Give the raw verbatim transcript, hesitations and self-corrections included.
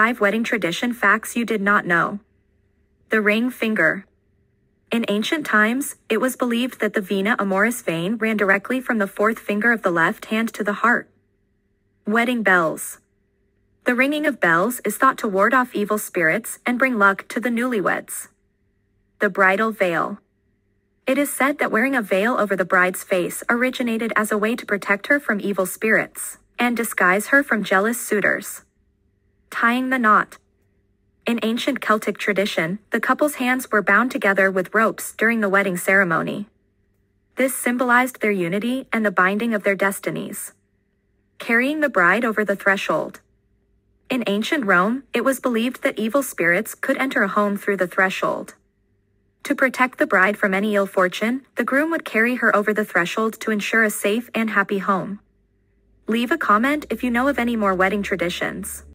five Wedding Tradition Facts You Did Not Know. The ring finger. In ancient times, it was believed that the vena amoris vein ran directly from the fourth finger of the left hand to the heart. Wedding bells. The ringing of bells is thought to ward off evil spirits and bring luck to the newlyweds. The bridal veil. It is said that wearing a veil over the bride's face originated as a way to protect her from evil spirits and disguise her from jealous suitors. Tying the knot. In ancient Celtic tradition, the couple's hands were bound together with ropes during the wedding ceremony. This symbolized their unity and the binding of their destinies. Carrying the bride over the threshold. In ancient Rome, it was believed that evil spirits could enter a home through the threshold. To protect the bride from any ill fortune, the groom would carry her over the threshold to ensure a safe and happy home. Leave a comment if you know of any more wedding traditions.